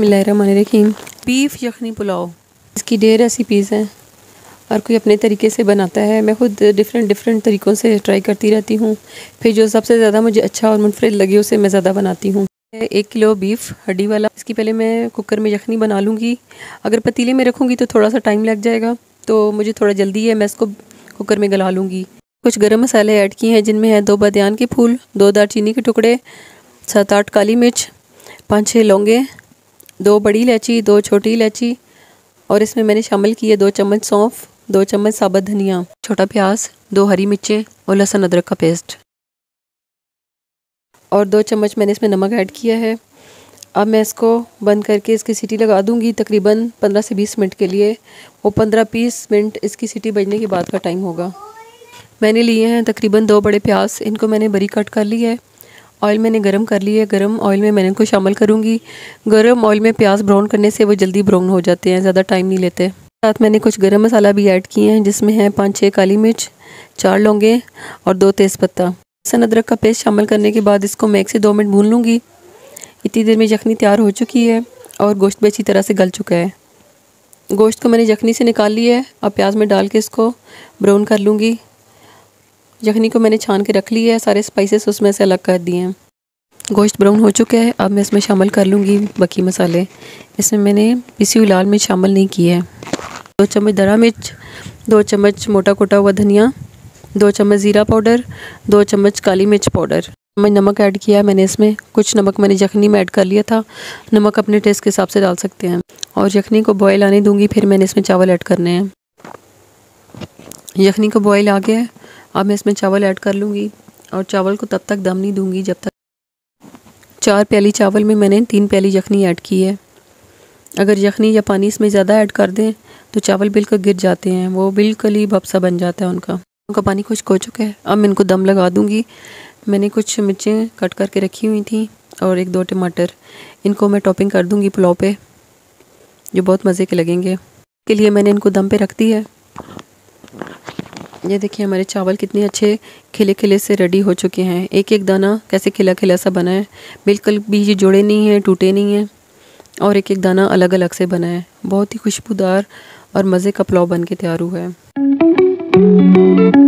बिस्मिल्लाहिर्रहमानिर्रहीम। बीफ यखनी पुलाव, इसकी ढेर रेसिपीज़ हैं और कोई अपने तरीके से बनाता है। मैं खुद डिफरेंट तरीक़ों से ट्राई करती रहती हूँ, फिर जो सबसे ज़्यादा मुझे अच्छा और मुनफरद लगे उसे मैं ज़्यादा बनाती हूँ। 1 किलो बीफ हड्डी वाला, इसकी पहले मैं कुकर में यखनी बना लूँगी। अगर पतीले में रखूँगी तो थोड़ा सा टाइम लग जाएगा, तो मुझे थोड़ा जल्दी है, मैं इसको कुकर में गला लूँगी। कुछ गरम मसाले ऐड किए हैं, जिनमें है 2 बादियान के फूल, 2 दालचीनी के टुकड़े, 7-8 काली मिर्च, 5-6 लौंगे, 2 बड़ी इलायची, 2 छोटी इलायची और इसमें मैंने शामिल किए 2 चम्मच सौंफ, 2 चम्मच साबुत धनिया, छोटा प्याज, 2 हरी मिर्चें और लहसुन अदरक का पेस्ट और 2 चम्मच मैंने इसमें नमक ऐड किया है। अब मैं इसको बंद करके इसकी सीटी लगा दूंगी तकरीबन 15 से 20 मिनट के लिए। वो 15-20 मिनट इसकी सीटी बजने के बाद का टाइम होगा। मैंने लिए हैं तकरीबन 2 बड़े प्याज, इनको मैंने बरी कट कर ली है। ऑयल मैंने गरम कर लिया है, गरम ऑयल में मैंने इनको शामिल करूँगी। गरम ऑयल में प्याज ब्राउन करने से वो जल्दी ब्राउन हो जाते हैं, ज़्यादा टाइम नहीं लेते। साथ मैंने कुछ गरम मसाला भी ऐड किए हैं, जिसमें हैं 5-6 काली मिर्च, 4 लौंगे और 2 तेज़पत्ता। लहसुन अदरक का पेस्ट शामिल करने के बाद इसको मैं 1 से 2 मिनट भून लूँगी। इतनी देर में यखनी तैयार हो चुकी है और गोश्त भी अच्छी तरह से गल चुका है। गोश्त को मैंने यखनी से निकाल लिया है, अब प्याज में डाल के इसको ब्राउन कर लूँगी। यखनी को मैंने छान के रख लिया है, सारे स्पाइसेस उसमें से अलग कर दिए हैं। गोश्त ब्राउन हो चुका है, अब मैं इसमें शामिल कर लूँगी बाकी मसाले। इसमें मैंने पिसी हुई लाल मिर्च शामिल नहीं की है। 2 चम्मच दरा मिर्च, 2 चम्मच मोटा कुटा हुआ धनिया, 2 चम्मच ज़ीरा पाउडर, 2 चम्मच काली मिर्च पाउडर। मैं नमक ऐड किया है मैंने इसमें, कुछ नमक मैंने यखनी में ऐड कर लिया था। नमक अपने टेस्ट के हिसाब से डाल सकते हैं और यखनी को बॉयल आने दूँगी, फिर मैंने इसमें चावल ऐड करने हैं। यखनी को बॉयल आ गया है, अब मैं इसमें चावल ऐड कर लूँगी और चावल को तब तक दम नहीं दूँगी जब तक 4 प्याली चावल में मैंने 3 प्याली यखनी ऐड की है। अगर यखनी या पानी इसमें ज़्यादा ऐड कर दें तो चावल बिल्कुल गिर जाते हैं, वो बिल्कुल ही भपसा बन जाता है उनका। उनका पानी खुश्क हो चुका है, अब मैं इनको दम लगा दूँगी। मैंने कुछ मिर्चें कट करके रखी हुई थी और 1-2 टमाटर, इनको मैं टॉपिंग कर दूँगी पुलाव पे, जो बहुत मज़े के लगेंगे। इसके लिए मैंने इनको दम पे रख दी है। ये देखिए हमारे चावल कितने अच्छे खिले खिले से रेडी हो चुके हैं। एक दाना कैसे खिला खिला सा बना है, बिल्कुल भी ये जुड़े नहीं हैं, टूटे नहीं हैं और एक दाना अलग अलग से बना है। बहुत ही खुशबूदार और मज़े का पुलाव बन के तैयार हुआ है।